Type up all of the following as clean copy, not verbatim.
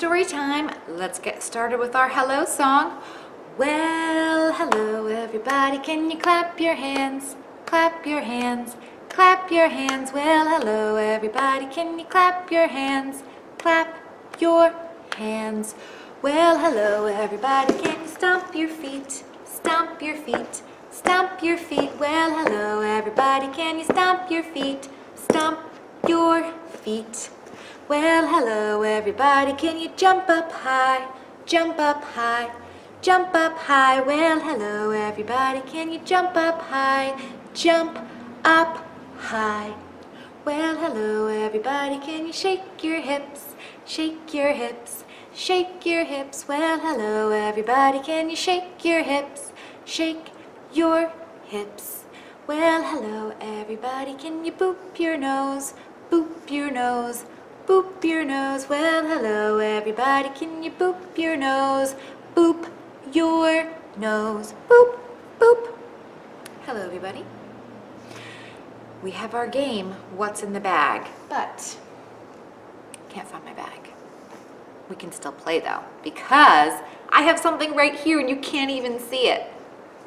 story time. Let's get started with our hello song. Well, hello everybody, can you clap your hands? Clap your hands, clap your hands. Well, hello everybody, can you clap your hands? Clap your hands. Well, hello everybody, can you stomp your feet? Stomp your feet, stomp your feet. Well, hello everybody, can you stomp your feet? Stomp your feet. Well, hello everybody, can you jump up high? Jump up high, jump up high. Well, hello everybody, can you jump up high? Jump up high. Well, hello everybody, can you shake your hips? Shake your hips, shake your hips. Well, hello everybody, can you shake your hips? Shake your hips. Well, hello everybody, can you boop your nose? Boop your nose, boop your nose. Well, hello everybody, can you boop your nose? Boop your nose. Boop, boop. Hello everybody. We have our game, What's in the Bag? But I can't find my bag. We can still play though, because I have something right here and you can't even see it.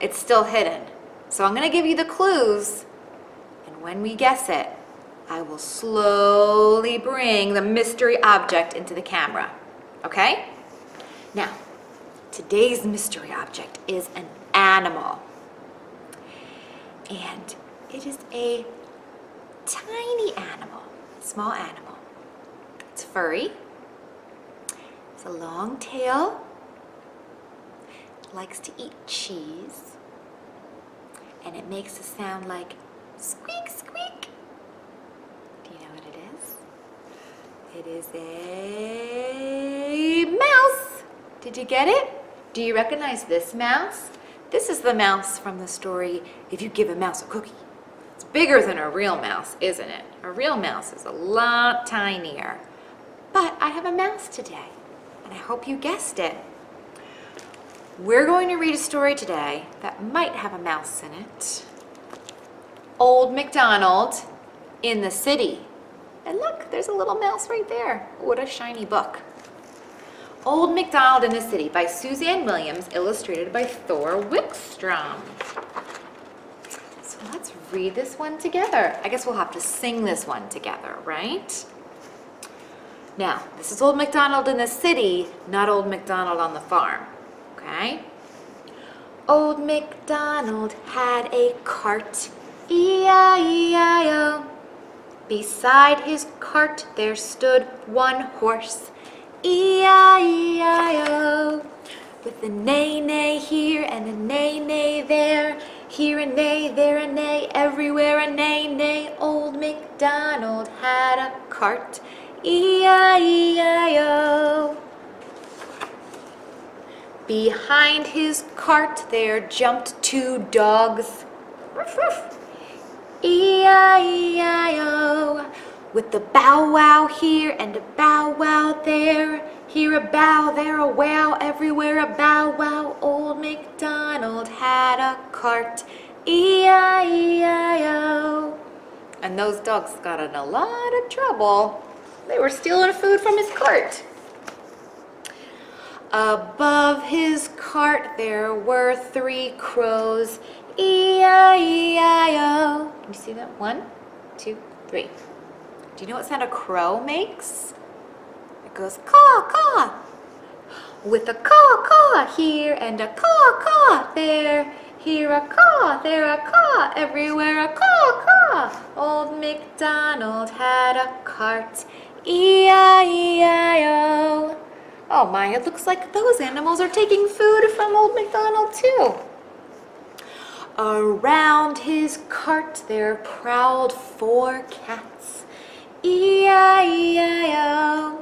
It's still hidden. So I'm gonna give you the clues, and when we guess it, I will slowly bring the mystery object into the camera, okay? Now, today's mystery object is an animal, and it is a tiny animal, small animal. It's furry. It's a long tail, it likes to eat cheese, and it makes a sound like squeak, squeak. Do you know what it is? It is a mouse. Did you get it? Do you recognize this mouse? This is the mouse from the story, If You Give a Mouse a Cookie. It's bigger than a real mouse, isn't it? A real mouse is a lot tinier. But I have a mouse today, and I hope you guessed it. We're going to read a story today that might have a mouse in it. Old MacDonald in the City. And look, there's a little mouse right there. What a shiny book. Old MacDonald in the City by Suzanne Williams, illustrated by Thor Wickstrom. So let's read this one together. I guess we'll have to sing this one together, right? Now, this is Old MacDonald in the City, not Old MacDonald on the farm, okay? Old MacDonald had a cart, E-I-E-I-O. Beside his cart there stood one horse, E-I-E-I-O. With a neigh-neigh here and a neigh-neigh there, here a neigh, there a neigh, everywhere a neigh-neigh. Old MacDonald had a cart, E-I-E-I-O. Behind his cart there jumped two dogs, E-I-E-I-O. With a bow wow here and a bow wow there, here a bow, there a wow, everywhere a bow wow. Old MacDonald had a cart, E-I-E-I-O. And those dogs got in a lot of trouble. They were stealing food from his cart. Above his cart there were three crows, E-I-E-I-O. Can you see that? One, two, three. Do you know what sound a crow makes? It goes caw, caw. With a caw, caw here and a caw, caw there. Here a caw, there a caw, everywhere a caw, caw. Old MacDonald had a cart, E-I-E-I-O. Oh my, it looks like those animals are taking food from Old MacDonald too. Around his cart there prowled four cats, E-I-E-I-O.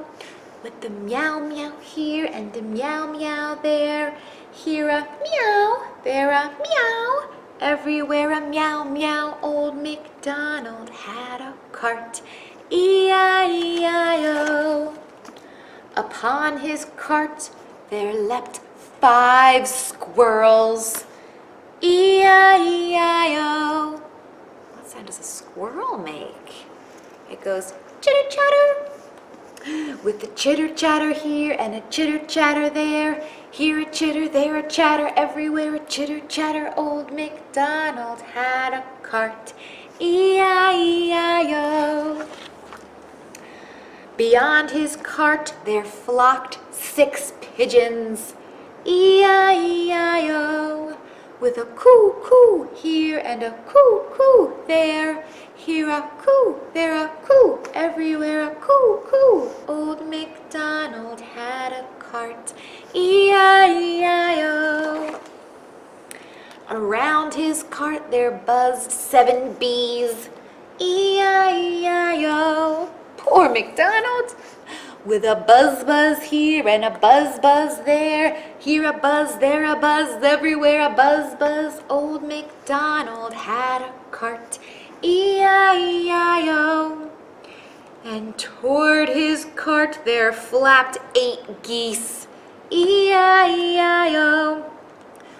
With the meow meow here and the meow meow there, here a meow, there a meow, everywhere a meow meow. Old MacDonald had a cart, E-I-E-I-O. Upon his cart there leapt five squirrels, E-I-E-I-O. What sound does a squirrel make? It goes chitter chatter. with a chitter chatter here and a chitter chatter there. Here a chitter, there a chatter, everywhere a chitter chatter. Old MacDonald had a cart, E-I-E-I-O. Beyond his cart there flocked 6 pigeons, E-I-E-I-O. With a coo-coo here and a coo-coo there. Here a coo, there a coo, everywhere a coo-coo. Old MacDonald had a cart, E-I-E-I-O. Around his cart there buzzed 7 bees, E-I-E-I-O. Poor MacDonald! With a buzz-buzz here and a buzz-buzz there. Here a buzz, there a buzz, everywhere a buzz-buzz. Old MacDonald had a cart, E-I-E-I-O. And toward his cart there flapped 8 geese, E-I-E-I-O.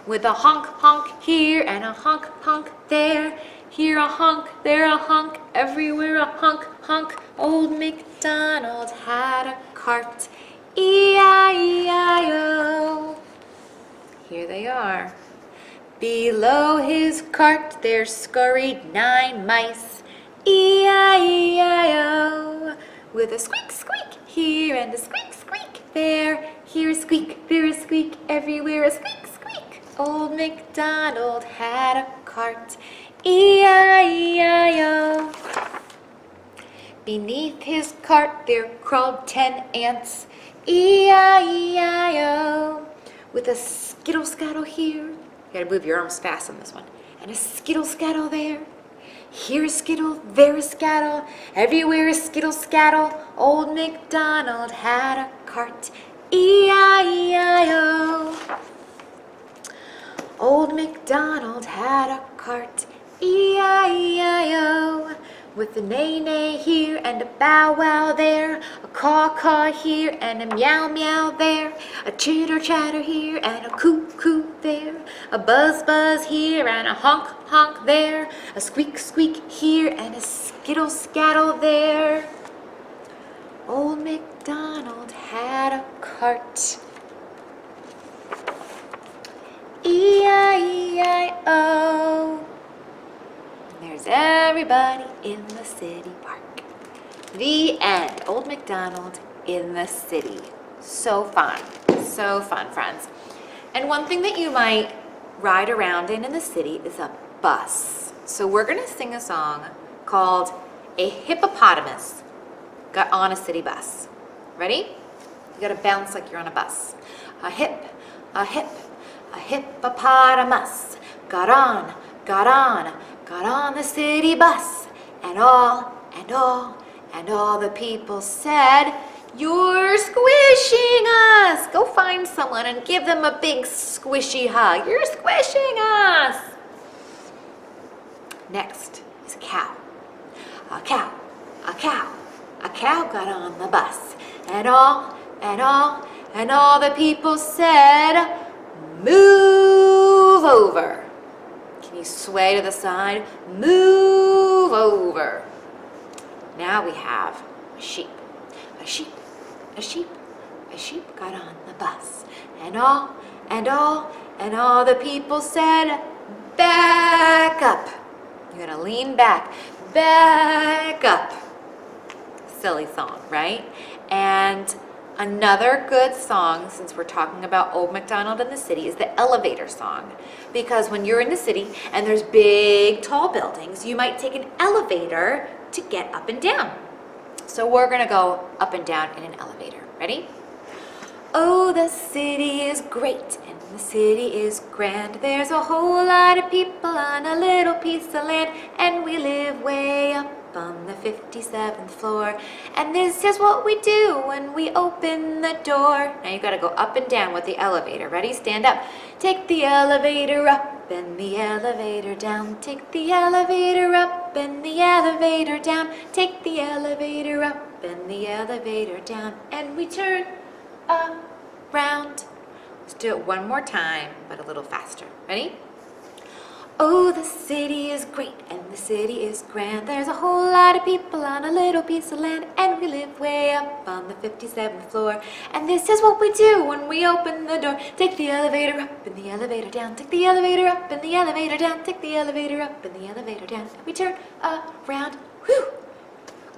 With a honk-honk here and a honk-honk there. Here a honk, there a honk, everywhere a honk-honk. Old MacDonald had a cart, E-I-E-I-O. Here they are. Below his cart there scurried 9 mice, E-I-E-I-O. With a squeak-squeak here and a squeak-squeak there. Here a squeak, there a squeak, everywhere a squeak-squeak. Old MacDonald had a cart, E-I-E-I-O. Beneath his cart there crawled 10 ants, E-I-E-I-O. With a skittle-scattle here, you gotta move your arms fast on this one, and a skittle-scattle there. Here a skittle, there a scattle, everywhere a skittle-scattle. Old MacDonald had a cart, E-I-E-I-O. Old MacDonald had a cart, E-I-E-I-O. With a neigh-neigh here and a bow-wow there, a caw-caw here and a meow-meow there, a chitter-chatter here and a coo-coo there, a buzz-buzz here and a honk-honk there, a squeak-squeak here and a skittle-scattle there. Old MacDonald had a cart, E-I-E-I-O. There's everybody in the city park. The end. Old MacDonald in the city. So fun. So fun, friends. And one thing that you might ride around in the city is a bus. So we're going to sing a song called A Hippopotamus Got on a City Bus. Ready? You got to bounce like you're on a bus. A hip, a hip. A hippopotamus got on the city bus, and all the people said, "You're squishing us." Go find someone and give them a big squishy hug. You're squishing us. Next is a cow. A cow got on the bus, and all the people said, "Move over." Can you sway to the side? Move over. Now we have a sheep. A sheep got on the bus. And all the people said, "Back up." You're gonna lean back. Back up. Silly song, right? And another good song, since we're talking about Old MacDonald in the city, is the elevator song. Because when you're in the city and there's big, tall buildings, you might take an elevator to get up and down. So we're going to go up and down in an elevator. Ready? Oh, the city is great and the city is grand. There's a whole lot of people on a little piece of land, and we live way up on the 57th floor, and this is what we do when we open the door. Now you gotta go up and down with the elevator. Ready? Stand up. Take the elevator up and the elevator down. Take the elevator up and the elevator down. Take the elevator up and the elevator down. And we turn around. Let's do it one more time, but a little faster. Ready? Oh, the city is great and the city is grand. There's a whole lot of people on a little piece of land, and we live way up on the 57th floor. And this is what we do when we open the door. Take the elevator up and the elevator down. Take the elevator up and the elevator down. Take the elevator up and the elevator down. And we turn around. Whew!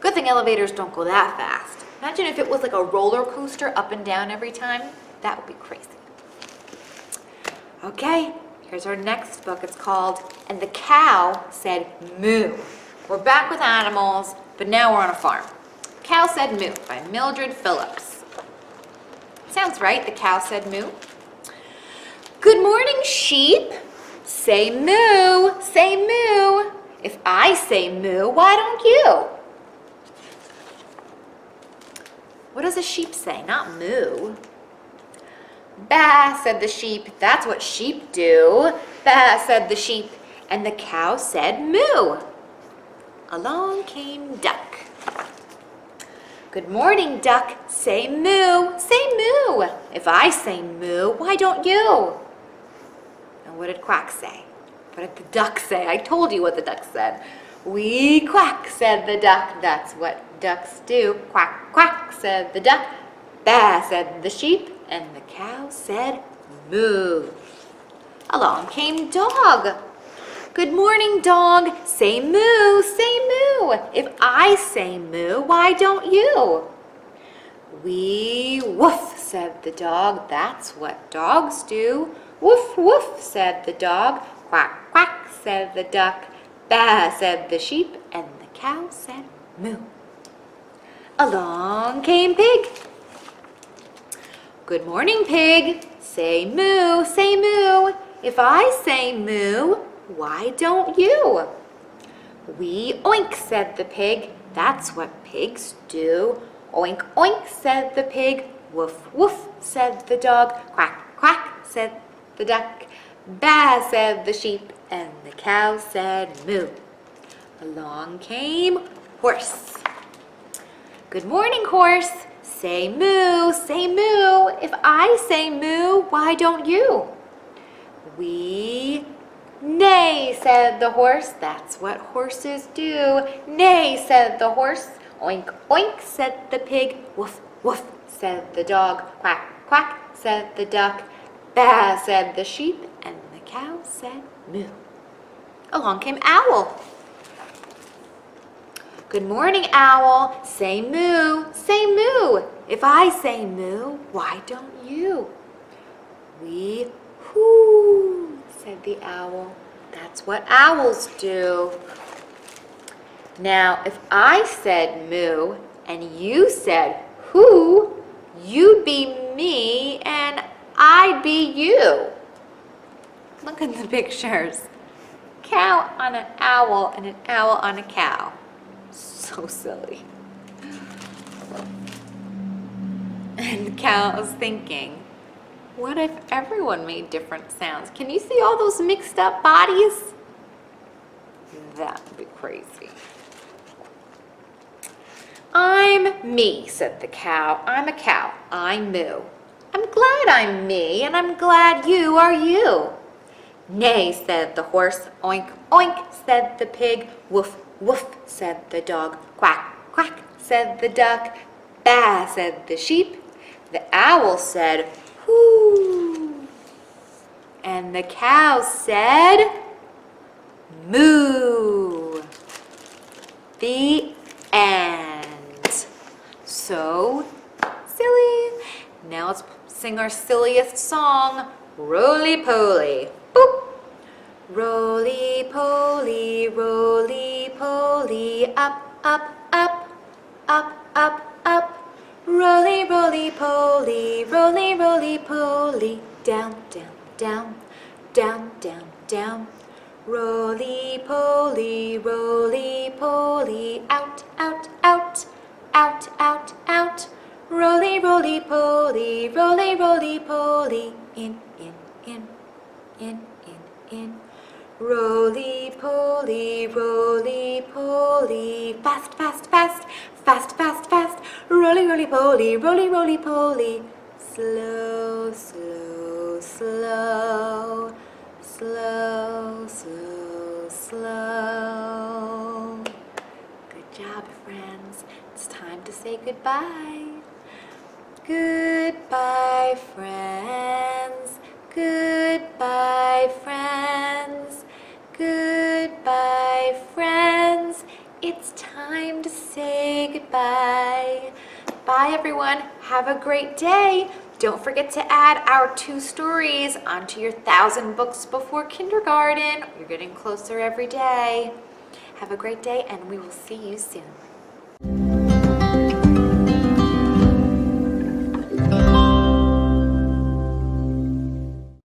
Good thing elevators don't go that fast. Imagine if it was like a roller coaster up and down every time. That would be crazy. Okay. Here's our next book. It's called And the Cow Said Moo. We're back with animals, but now we're on a farm. Cow Said Moo by Mildred Phillips. Sounds right, the cow said moo. Good morning, sheep. Say moo, say moo. If I say moo, why don't you? What does a sheep say? Not moo. Ba, said the sheep. That's what sheep do. Ba, said the sheep. And the cow said moo. Along came duck. Good morning, duck. Say moo. Say moo. If I say moo, why don't you? And what did quack say? What did the duck say? I told you what the duck said. Wee quack, said the duck. That's what ducks do. Quack, quack, said the duck. Ba, said the sheep. And the cow said moo. Along came dog. Good morning, dog. Say moo, say moo. If I say moo, why don't you? Wee woof, said the dog. That's what dogs do. Woof, woof, said the dog. Quack, quack, said the duck. Ba, said the sheep. And the cow said moo. Along came pig. Good morning, pig. Say moo, say moo. If I say moo, why don't you? Wee oink, said the pig. That's what pigs do. Oink, oink, said the pig. Woof, woof, said the dog. Quack, quack, said the duck. Ba, said the sheep. And the cow said moo. Along came horse. Good morning, horse. Say moo, say moo. If I say moo, why don't you? Wee neigh, said the horse. That's what horses do. Neigh, said the horse. Oink, oink, said the pig. Woof, woof, said the dog. Quack, quack, said the duck. Ba, said the sheep. And the cow said moo. Along came owl. Good morning, owl. Say moo, say moo. If I say moo, why don't you? Wee hoo, said the owl. That's what owls do. Now, if I said moo and you said hoo, you'd be me and I'd be you. Look at the pictures. Cow on an owl and an owl on a cow. So silly. And the cow was thinking, what if everyone made different sounds? Can you see all those mixed up bodies? That would be crazy. I'm me, said the cow. I'm a cow. I moo. I'm glad I'm me, and I'm glad you are you. Neigh, said the horse. Oink, oink, said the pig. Woof, woof, said the dog. Quack, quack, said the duck. Ba, said the sheep. The owl said hoo. And the cow said moo. The end. So silly. Now let's sing our silliest song, Roly Poly. Boop. Roly poly, roly poly, up, up, up, up, up, up. Roly, roly poly, roly, roly poly, down, down, down, down, down, down. Roly poly, roly poly, out, out, out, out, out, out. Roly, roly poly, roly, roly poly, in, in, in, in, in, in. Roly poly, roly poly, fast, fast, fast, fast, fast, fast. Roly, roly poly, roly, roly poly, slow, slow, slow, slow, slow. slow. Good job, friends. It's time to say goodbye. Goodbye, friends. Goodbye, friends. Goodbye, friends. It's time to say goodbye. Bye, everyone. Have a great day. Don't forget to add our 2 stories onto your 1,000 books before kindergarten. You're getting closer every day. Have a great day, and we will see you soon.